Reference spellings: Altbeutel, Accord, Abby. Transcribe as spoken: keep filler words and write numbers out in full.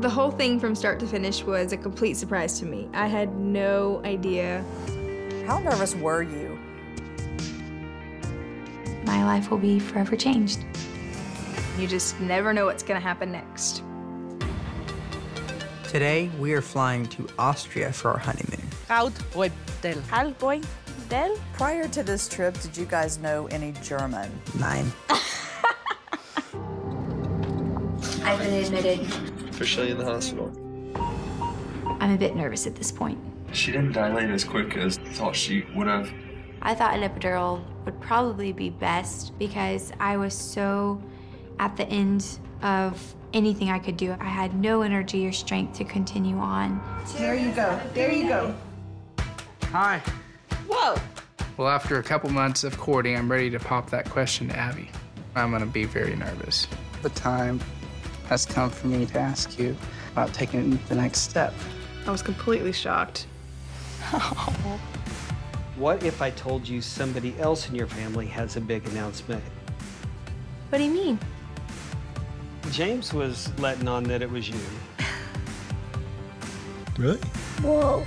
The whole thing from start to finish was a complete surprise to me. I had no idea. How nervous were you? My life will be forever changed. You just never know what's gonna happen next. Today, we are flying to Austria for our honeymoon. Altbeutel. Altbeutel? Prior to this trip, did you guys know any German? Nine. I've been admitted. Officially in the hospital. I'm a bit nervous at this point. She didn't dilate as quick as I thought she would have. I thought an epidural would probably be best because I was so at the end of anything I could do. I had no energy or strength to continue on. There you go. There you go. Hi. Whoa. Well, after a couple months of courting, I'm ready to pop that question to Abby. I'm going to be very nervous. The time has come for me to ask you about taking the next step. I was completely shocked. What if I told you somebody else in your family has a big announcement? What do you mean? James was letting on that it was you. Really? Whoa.